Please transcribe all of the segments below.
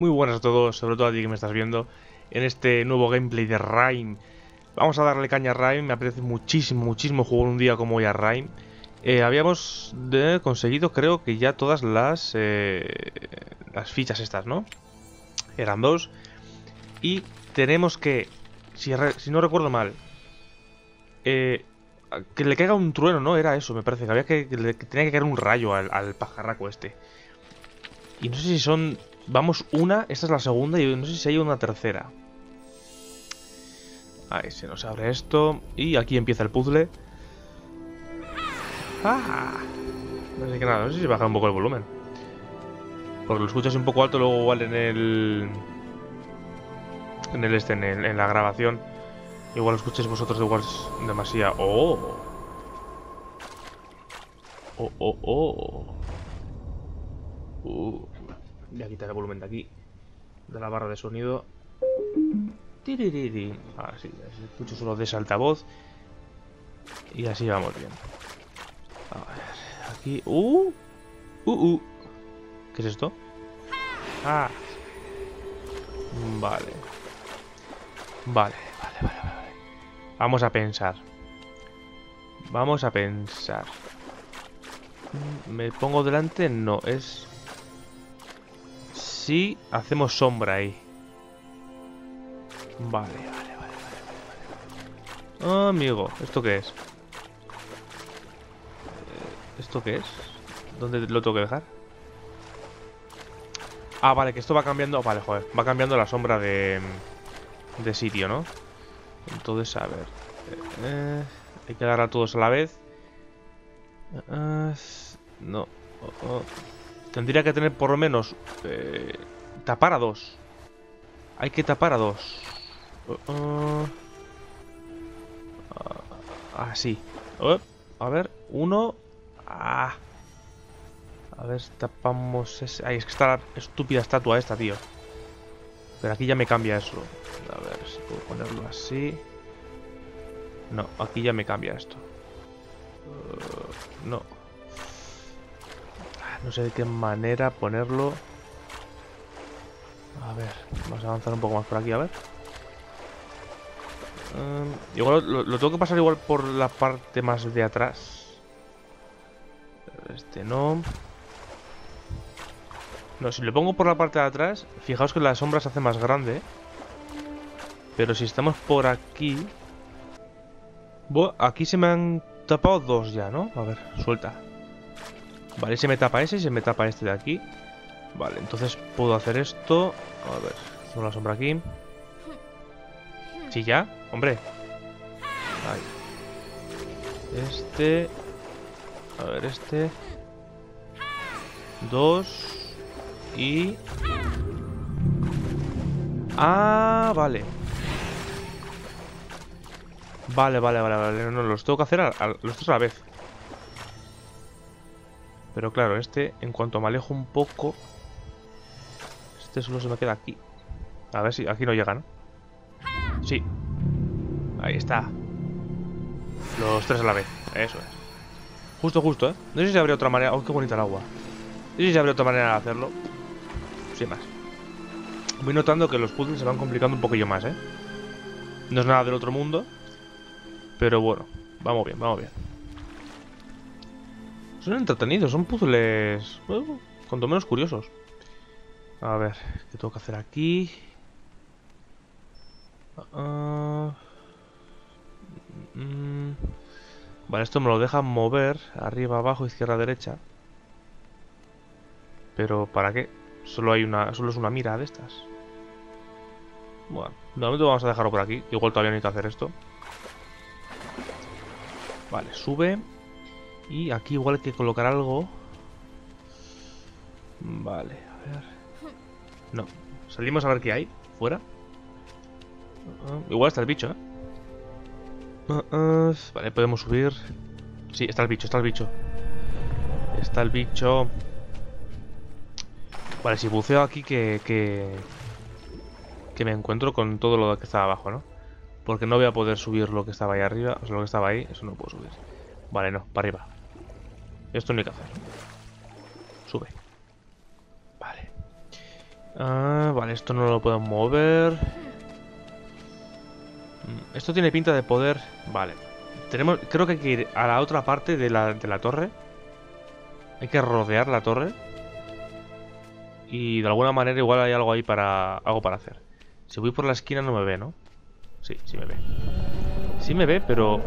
Muy buenas a todos, sobre todo a ti que me estás viendo en este nuevo gameplay de Rime. Vamos a darle caña a Rime, me apetece muchísimo jugar un día como hoy a Rime. Habíamos conseguido, creo que ya todas las fichas estas, ¿no? Eran dos. Y tenemos que, si no recuerdo mal, que le caiga un trueno, ¿no? Era eso, me parece, que había que tenía que caer un rayo al pajarraco este. Y no sé si son... Vamos, una, esta es la segunda y no sé si hay una tercera. Ahí se nos abre esto y aquí empieza el puzzle. ¡Ah! Así que nada, no sé si baja un poco el volumen, porque lo escuchas un poco alto, luego igual en la grabación igual lo escucháis vosotros igual demasiado. ¡Oh! ¡Oh, oh, oh! Voy a quitar el volumen de aquí, de la barra de sonido. Tiririri. Ahora sí, escucho solo de ese altavoz. Y así vamos bien. A ver, aquí. ¿Qué es esto? Ah. Vale. Vale. Vamos a pensar. ¿Me pongo delante? No, es... Sí, hacemos sombra ahí. Vale. Oh, amigo, ¿esto qué es? ¿Esto qué es? ¿Dónde lo tengo que dejar? Ah, vale, que esto va cambiando. Vale, joder, va cambiando la sombra de sitio, ¿no? Entonces, a ver, hay que dar a todos a la vez. No. Tendría que tener por lo menos tapar a dos. Hay que tapar a dos. Así. A ver, uno. A ver, tapamos ese. Ay, es que está la estúpida estatua esta, tío. Pero aquí ya me cambia eso. A ver si puedo ponerlo así. No, aquí ya me cambia esto. No. No sé de qué manera ponerlo. A ver, vamos a avanzar un poco más por aquí, a ver. Igual lo tengo que pasar igual por la parte más de atrás. Este no. No, si lo pongo por la parte de atrás, fijaos que la sombra se hace más grande. Pero si estamos por aquí... Bueno, aquí se me han tapado dos ya, ¿no? A ver, suelta. Vale, se me tapa ese y se me tapa este de aquí. Vale, entonces puedo hacer esto. A ver, hacemos la sombra aquí. Sí, ya, hombre. Ahí. Este. A ver, este. Dos. Y... Ah, vale. Vale. No, los tengo que hacer los tres a la vez. Pero claro, este, en cuanto me alejo un poco... Este solo se me queda aquí. A ver si aquí no llega, ¿no? Sí. Ahí está. Los tres a la vez. Eso es. Justo, ¿eh? No sé si habría otra manera... ¡Oh, qué bonita el agua! No sé si habría otra manera de hacerlo. Sin más. Voy notando que los puzzles se van complicando un poquillo más, ¿eh? No es nada del otro mundo. Pero bueno, vamos bien. Son entretenidos, son puzzles, bueno, cuanto menos curiosos. A ver, ¿qué tengo que hacer aquí? Vale, esto me lo deja mover arriba, abajo, izquierda, derecha. Pero ¿para qué? Solo es una mira de estas. Bueno, de momento vamos a dejarlo por aquí. Igual todavía no hay que hacer esto. Vale, sube. Y aquí igual hay que colocar algo. Vale, a ver. No, salimos a ver qué hay fuera. Igual está el bicho, ¿eh? Vale, podemos subir. Sí, está el bicho. Vale, si buceo aquí que me encuentro con todo lo que está abajo, ¿no? Porque no voy a poder subir lo que estaba ahí arriba. O sea, lo que estaba ahí, eso no lo puedo subir. Vale, no, para arriba. Esto no hay que hacer. Sube. Vale. Ah, vale, esto no lo puedo mover. Esto tiene pinta de poder... Vale. Tenemos, creo que hay que ir a la otra parte de la torre. Hay que rodear la torre. Y de alguna manera igual hay algo ahí para... algo para hacer. Si voy por la esquina no me ve, ¿no? Sí, sí me ve. Sí me ve, pero...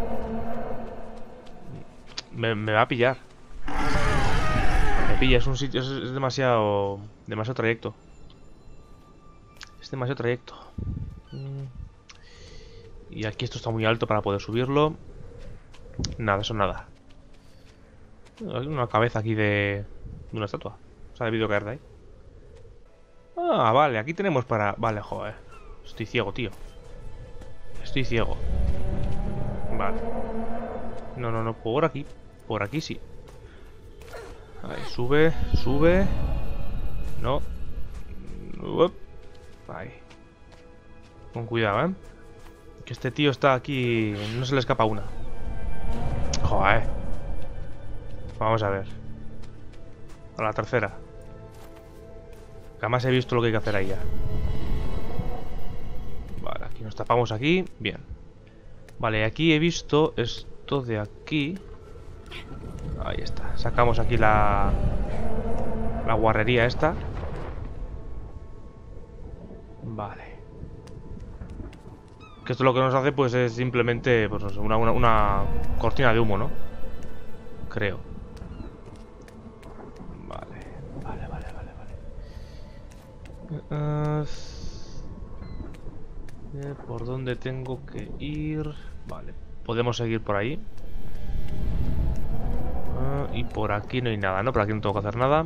Me va a pillar. Me pilla, es un sitio... Es demasiado... demasiado trayecto. Es demasiado trayecto. Y aquí esto está muy alto para poder subirlo. Nada, eso nada. Hay una cabeza aquí de una estatua. Se ha debido caer de ahí. Ah, vale, aquí tenemos para... Vale, joder. Estoy ciego, tío. Estoy ciego. Vale. No, no, no, por aquí. Por aquí sí. Ahí, sube, sube. No. Uop. Ahí. Con cuidado, ¿eh? Que este tío está aquí... No se le escapa una. Joder. Vamos a ver. A la tercera. Jamás he visto lo que hay que hacer ahí ya. Vale, aquí nos tapamos aquí. Bien. Vale, aquí he visto esto de aquí. Ahí está. Sacamos aquí la guarrería esta. Vale. Que esto lo que nos hace pues es simplemente pues, una cortina de humo, ¿no? Creo. ¿Por dónde tengo que ir? Vale, podemos seguir por ahí. Y por aquí no hay nada, ¿no? Por aquí no tengo que hacer nada.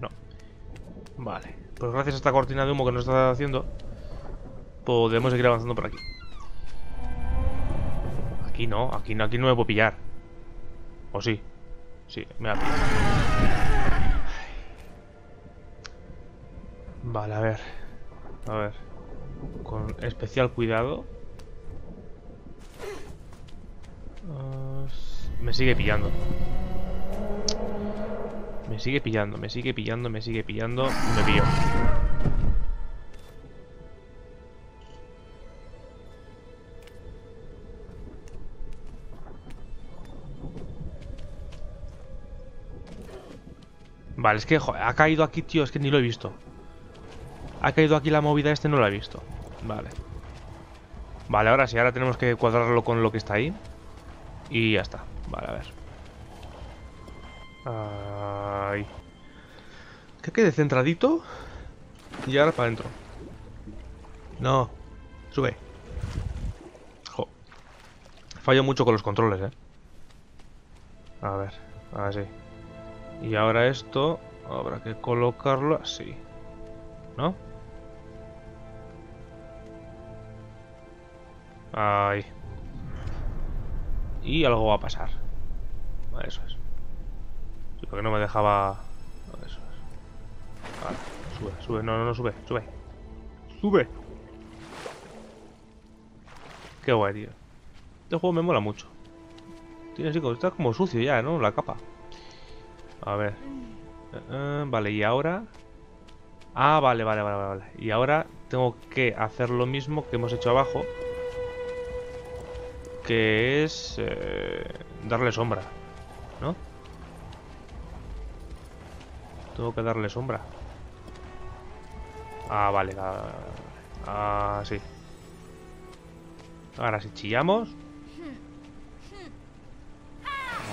No. Vale, pues gracias a esta cortina de humo que nos está haciendo, podemos seguir avanzando por aquí. Aquí no, aquí no, aquí no me puedo pillar. ¿O sí? Sí, me va a pillar. Vale, a ver. A ver. Con especial cuidado. Me sigue pillando. Me sigue pillando, me sigue pillando, me sigue pillando. Me pilló. Vale, es que joder, ha caído aquí, tío. Es que ni lo he visto. Ha caído aquí la movida, este no lo he visto. Vale. Vale, ahora sí, ahora tenemos que cuadrarlo con lo que está ahí. Y ya está. Vale, a ver. Ahí. Que quede centradito. Y ahora para adentro. No. Sube. Jo. Fallo mucho con los controles, eh. A ver. Ahora sí. Y ahora esto. Habrá que colocarlo así. ¿No? Ahí. Y algo va a pasar. Eso es. Sí, porque no me dejaba... Eso es. Vale, sube, sube. No, no, no, sube, sube. ¡Sube! Qué guay, tío. Este juego me mola mucho. Tiene así como... Está como sucio ya, ¿no? La capa. A ver. Vale, y ahora... Ah, vale, vale, vale, vale. Y ahora tengo que hacer lo mismo que hemos hecho abajo. Que es... darle sombra. ¿No? Tengo que darle sombra. Ah, vale. Ah, sí. Ahora si chillamos.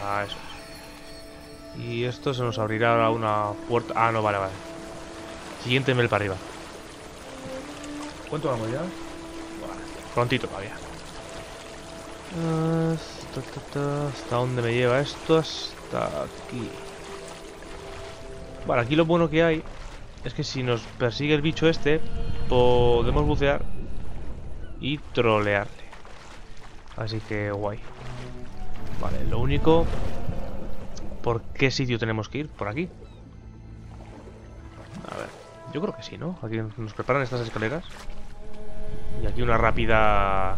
Ah, eso. Y esto se nos abrirá ahora una puerta. Ah, no, vale, vale. Siguiente mel para arriba. ¿Cuánto vamos ya? Bueno, prontito todavía. ¿Hasta dónde me lleva esto? Hasta aquí. Vale, aquí lo bueno que hay es que si nos persigue el bicho este, podemos bucear y trolearle. Así que guay. Vale, lo único... ¿Por qué sitio tenemos que ir? Por aquí. A ver. Yo creo que sí, ¿no? Aquí nos preparan estas escaleras. Y aquí una rápida...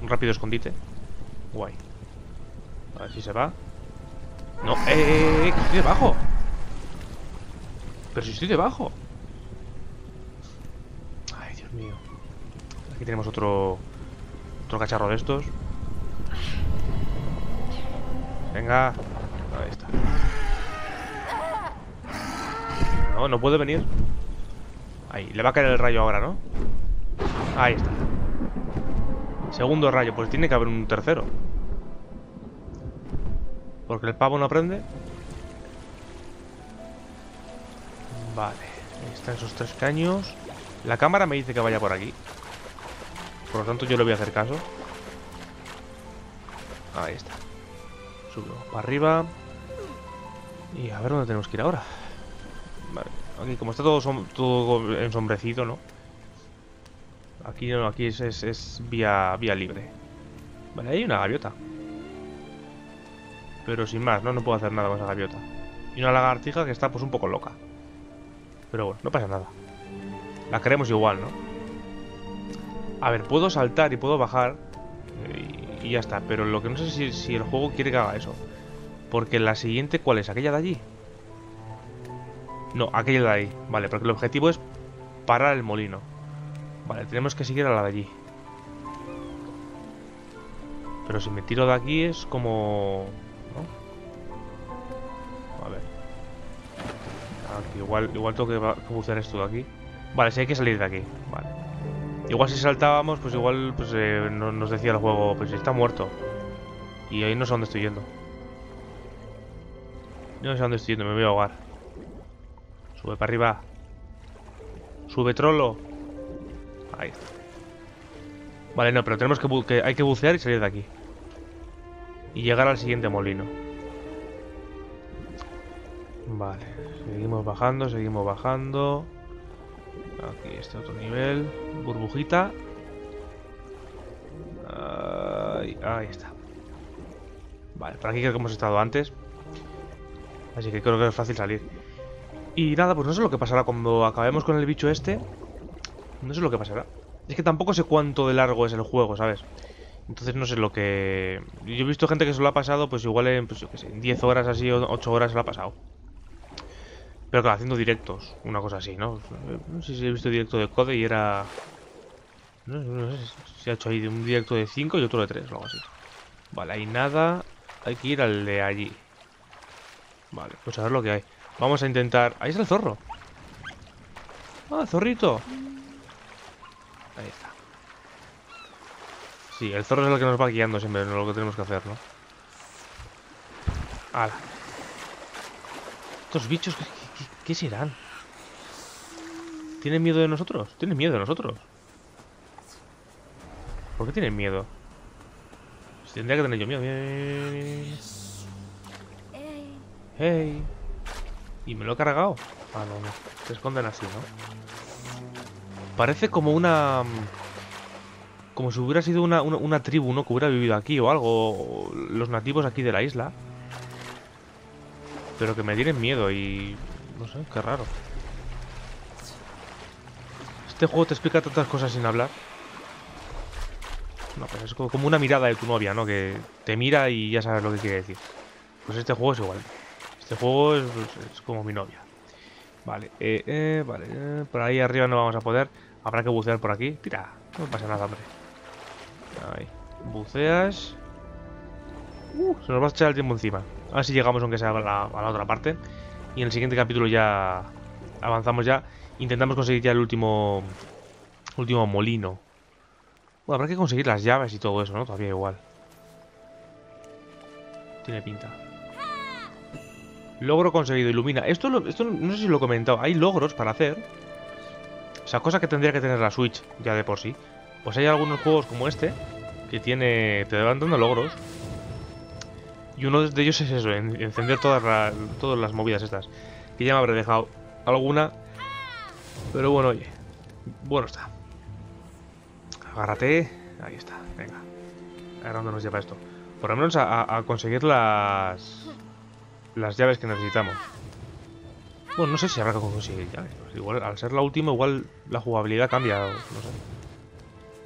Un rápido escondite. Guay. A ver si se va. ¡No! ¡Eh, eh! ¡Que estoy debajo! ¡Pero si estoy debajo! mío. Aquí tenemos otro cacharro de estos. Venga. Ahí está. No, no puede venir. Ahí, le va a caer el rayo ahora, ¿no? Ahí está. Segundo rayo, pues tiene que haber un tercero. Porque el pavo no aprende. Vale, ahí están esos tres caños. La cámara me dice que vaya por aquí. Por lo tanto yo le voy a hacer caso. Ahí está. Subo para arriba. Y a ver dónde tenemos que ir ahora. Vale, aquí como está todo ensombrecido, ¿no? Aquí no, aquí es vía libre. Vale, hay una gaviota. Pero sin más, ¿no? No puedo hacer nada con esa gaviota. Y una lagartija que está pues un poco loca. Pero bueno, no pasa nada. La queremos igual, ¿no? A ver, puedo saltar y puedo bajar y ya está. Pero lo que no sé si el juego quiere que haga eso. Porque la siguiente, ¿cuál es? ¿Aquella de allí? No, aquella de ahí. Vale, porque el objetivo es parar el molino. Vale, tenemos que seguir a la de allí. Pero si me tiro de aquí es como... ¿no? A ver. Aquí, igual tengo que bucear esto de aquí. Vale, sí hay que salir de aquí. Vale. Igual si saltábamos, pues igual pues, nos decía el juego, pues está muerto. Y ahí no sé a dónde estoy yendo. No sé a dónde estoy yendo, me voy a ahogar. Sube para arriba. Sube, trolo. Ahí está. Vale, no, pero tenemos que hay que bucear y salir de aquí. Y llegar al siguiente molino. Vale, seguimos bajando, seguimos bajando. Aquí este otro nivel. Burbujita. Ahí está. Vale, por aquí creo que hemos estado antes. Así que creo que es fácil salir. Y nada, pues no sé lo que pasará cuando acabemos con el bicho este. No sé lo que pasará. Es que tampoco sé cuánto de largo es el juego, ¿sabes? Entonces no sé lo que... Yo he visto gente que se lo ha pasado, pues igual en, pues yo qué sé, 10 horas así o 8 horas se lo ha pasado. Pero claro, haciendo directos, una cosa así, ¿no? No sé si he visto directo de Code y era... No sé si ha hecho ahí un directo de 5 y otro de 3 o algo así. Vale, hay nada. Hay que ir al de allí. Vale, pues a ver lo que hay. Vamos a intentar... Ahí está el zorro. Ah, zorrito. Ahí está. Sí, el zorro es el que nos va guiando siempre, es lo que tenemos que hacer, ¿no? ¡Hala! Estos bichos, ¿qué serán? ¿Tienen miedo de nosotros? ¿Tienen miedo de nosotros? ¿Por qué tienen miedo? Si tendría que tener yo miedo. ¡Hey! ¿Y me lo he cargado? Ah, no, no. Se esconden así, ¿no? Parece como una... Como si hubiera sido una tribu, ¿no? Que hubiera vivido aquí o algo. Los nativos aquí de la isla. Pero que me tienen miedo y... No sé, qué raro. Este juego te explica tantas cosas sin hablar. No, pues es como una mirada de tu novia, ¿no? Que te mira y ya sabes lo que quiere decir. Pues este juego es igual. Este juego es como mi novia. Vale, vale. Por ahí arriba no vamos a poder. Habrá que bucear por aquí. Tira, no pasa nada, hombre. Ahí. Buceas. Se nos va a echar el tiempo encima. A ver si llegamos aunque sea a la otra parte. Y en el siguiente capítulo ya avanzamos ya. Intentamos conseguir ya el último molino. Bueno, habrá que conseguir las llaves y todo eso, ¿no? Todavía igual. Tiene pinta. Logro conseguido, ilumina. Esto no sé si lo he comentado. Hay logros para hacer. O sea, cosa que tendría que tener la Switch ya de por sí. Pues hay algunos juegos como este que tiene... te van dando logros. Y uno de ellos es eso, encender todas las movidas estas. Que ya me habré dejado alguna. Pero bueno, oye. Bueno está. Agárrate. Ahí está, venga. A ver dónde nos lleva esto. Por lo menos a conseguir las llaves que necesitamos. Bueno, no sé si habrá que conseguir llaves. Igual, al ser la última, igual la jugabilidad cambia. No sé.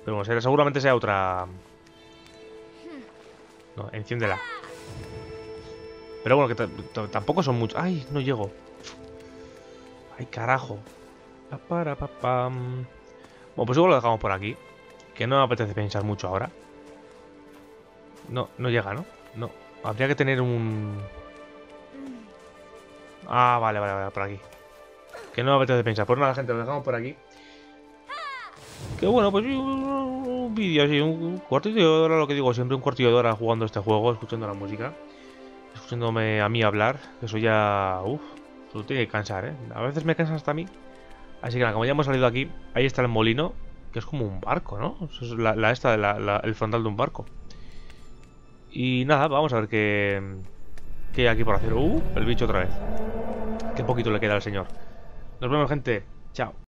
Pero bueno, seguramente sea otra... No, enciéndela. Pero bueno, que tampoco son muchos. ¡Ay! No llego. ¡Ay, carajo! Bueno, pues igual lo dejamos por aquí, que no me apetece pensar mucho ahora. No, no llega, ¿no? No, habría que tener un... Ah, vale, vale, vale, por aquí. Que no me apetece pensar. Pues nada, gente, lo dejamos por aquí. Que bueno, pues un vídeo así, un cuartillo de hora, lo que digo siempre, un cuartillo de hora jugando este juego, escuchando la música, escuchándome a mí hablar. Eso ya... Uff, eso tiene que cansar, ¿eh? A veces me cansa hasta a mí. Así que nada, como ya hemos salido aquí, ahí está el molino, que es como un barco, ¿no? Eso es el frontal de un barco. Y nada, vamos a ver qué hay aquí por hacer. El bicho otra vez. Qué poquito le queda al señor. Nos vemos, gente. Chao.